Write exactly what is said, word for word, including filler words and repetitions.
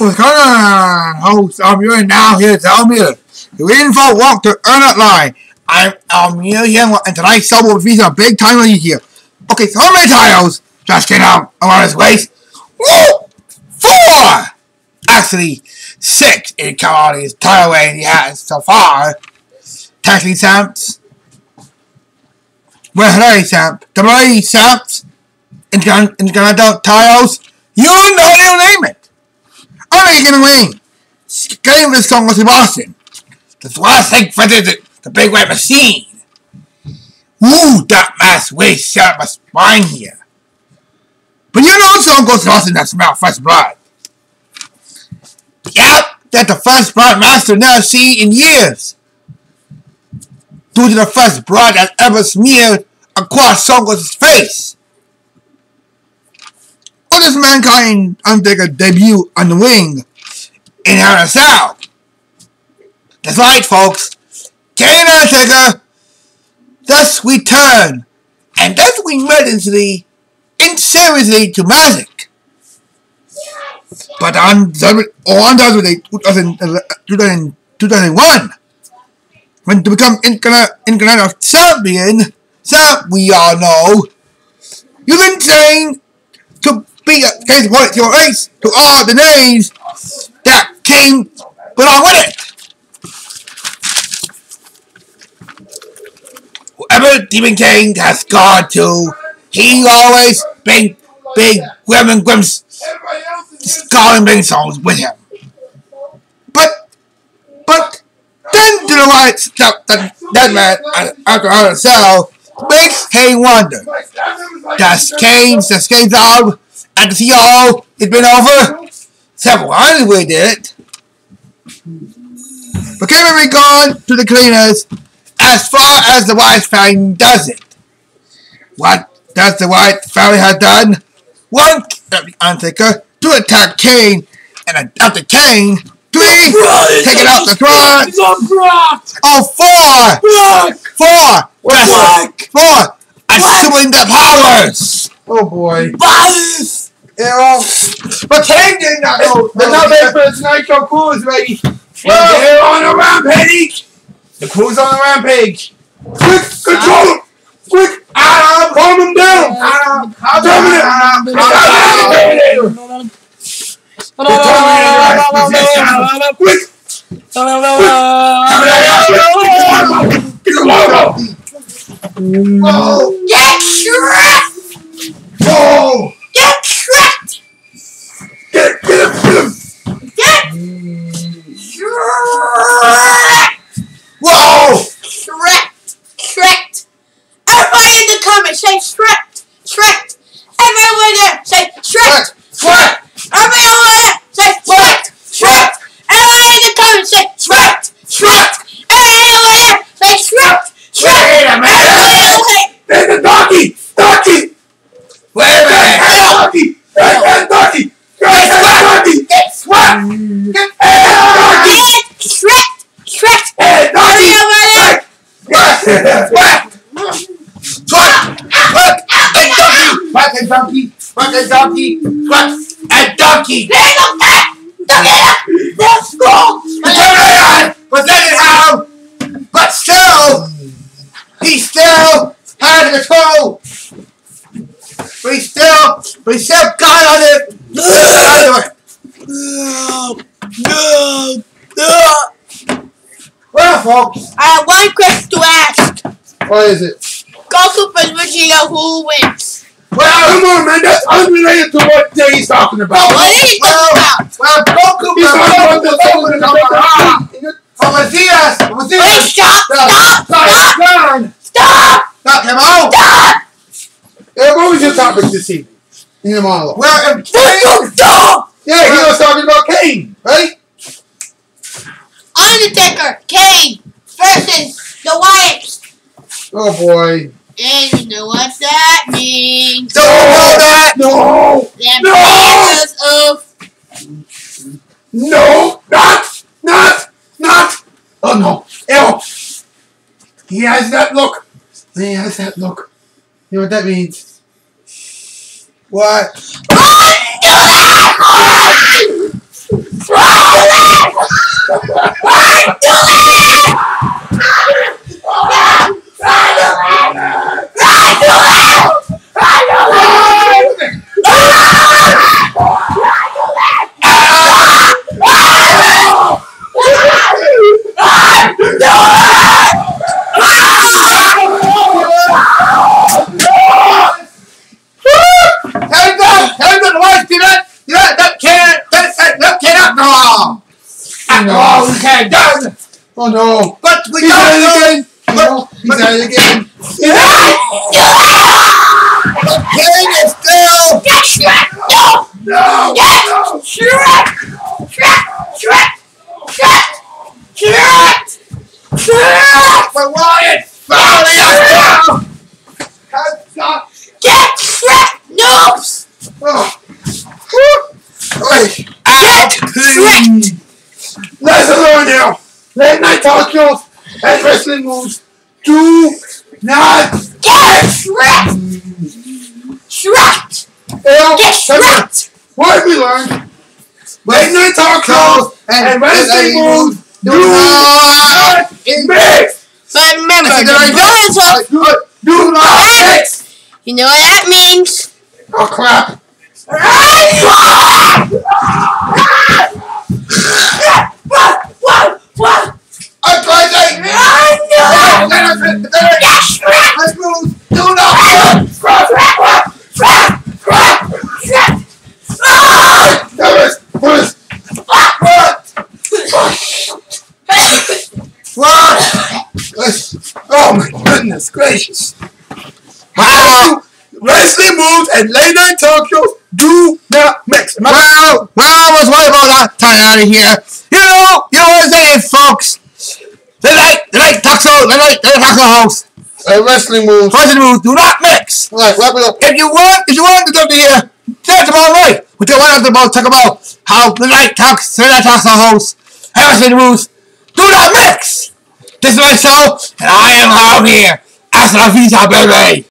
What's going on, host? I'm Elmila now here to Elmila. The reason for a walk to earn that line. I'm Elmila here, and tonight's show will be a big time on you here. Okay, so many titles just came out around this waist. Woo! Four! Actually, six if you count all these title ways he has so far. Taxi champs, Wahari champ, W W E champs, Intercontinental titles. You don't know how to name it. Only gonna win. Game this song was in Boston. That's why I think for the, the big white machine. Woo, that mass waist shot my spine here. But you know song goes to Boston that smell first blood. Yep, that the first blood master never seen in years. Due to the first blood that ever smeared across Songos' face. On this Mankind Undertaker debut on the wing in Hell in a Cell. That's right, folks. Kane Undertaker thus we turn and thus we mergently and seriously to magic. Yes, yes. But on two thousand one, when to become Intercontinental Champion, so we all know you've been saying to be a case point to your race to all the names that came along with it. Whoever Demon King has gone to, he always bring big grim and grim scarring songs with him. But but then to the right step that that man after herself makes Kane wonder. That's Kane's, that's Kane's job at the C E O, it's been over several hours we did it. But Kane will be gone to the cleaners as far as the Wyatts family does it. What does the Wyatts family have done? One, the Undertaker, to attack Kane, and after Kane, three, take it out the throne. Oh, four! Brock. Four! Brock. Four! Assuming the powers! Oh boy. Buzz! You know, but Kane did not know. There's no way for the Nitro Cruise, baby. They're on a rampage! The crew's on the rampage. Quick, control him! Quick! Adam, hold him down! Adam, Adam, no, no, no, no, no, no, no, quick! No, no, no, no, no, no, get trapped! No! Get trapped! Get, get him, get him! Get trapped! Whoa! Trapped! Trapped! Everybody in the comments say trapped! Trapped! Everyone there say trapped! Trapped! Everybody over there say trapped! Trapped! Everybody in the comments say trapped! Trapped! Everybody over there say trapped! Trapped! Wait a minute! There's a donkey! Donkey! Wait a minute! Donkey! Donkey! Donkey! Donkey! Get swept! Get donkey! Trapped! Trapped! Hey, donkey! Swept! Swept! Swept! Hey, donkey! Fucking donkey! Fucking donkey! Swept! And donkey! There's a cat! Donkey! Let's go! But let it out! But still, he still had control! But he still, but he still got on it! No! No! No! Well, folks, I have one question to ask. What is it? Goku versus Vegeta, who wins? Well, come on, man, that's unrelated to what Jay's talking about. Well, what is he talking about? Well, Goku is talking about the phone and the phone. Matthias, Matthias. Stop, stop, stop. Stop. Stop him out. Stop. Yeah, what was your topic this evening? In the monologue. Well, if you stop. Yeah, he was talking about Kane, right? Undertaker, Kane versus the Wyatts. Oh, boy. And you know what that means. Don't know that! No! That no! Because of... No! Not! Not! Not! Oh no! Ew! He has that look! He has that look. You know what that means? What? bomb! After all we had done! Oh no! But we he's got it again! But, he's but, at it again! Kane is still! Get Shrek! No! No! Get no. Shrek! Shrek! Shrek! Shrek! Shrek! Shrek! But Wyatts! Finally, I get Shrek! No! Oh. Wait. Get Shrek! Let's alone now! Late night talk shows and wrestling moves. Do not get Shrek! Shrek! Get Shrek! What have we learned? Late night talk shows and wrestling moves. Do not mix! But remember, the result of do not mix! You know what that means? Oh crap! What? What? What? I'm trying to I know! Yes, let's move! Do not move! Crap! Crap! Crap! Crap! Crap! Ah! Oh my goodness gracious! Wow! Wrestling moves and late night talk shows do not mix. Well, well, let's wipe all that time out of here. You know, you know what I'm saying, folks. The night, the night talk show, the night, the night talk show host. Uh, wrestling moves. Wrestling moves do not mix. All right, wrap it up. If you want, if you want to come to here, that's about right. We don't want to talk about how the night talks, the night talk show host, and wrestling moves do not mix. This is my show, and I am out here. Hasta la vista, baby.